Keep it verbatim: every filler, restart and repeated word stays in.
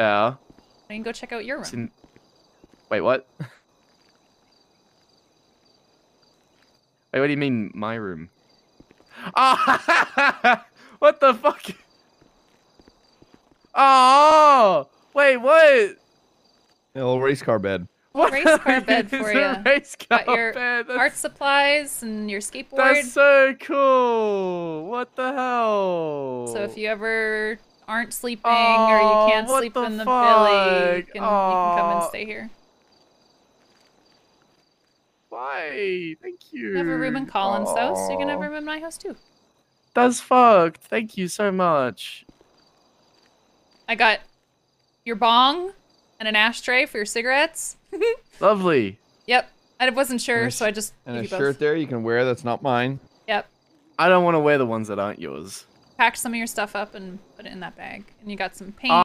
Yeah. I can go check out your room. In... Wait, what? Wait, what do you mean, my room? Ah! Oh, what the fuck? Oh! Wait, what? A little race car bed. What race car bed for you? Race car Got your bed. Art supplies and your skateboard. That's so cool. What the hell? So if you ever aren't sleeping oh, or you can't sleep the in the billy, you can, oh. you can come and stay here. Why? Thank you. I have a room in Colin's oh. house. So you can have a room in my house too. That's fucked. Thank you so much. I got your bong and an ashtray for your cigarettes. Lovely. Yep. I wasn't sure, so I just... And a shirt there you can wear that's not mine. Yep. I don't want to wear the ones that aren't yours. Pack some of your stuff up and put it in that bag. And you got some paint. Uh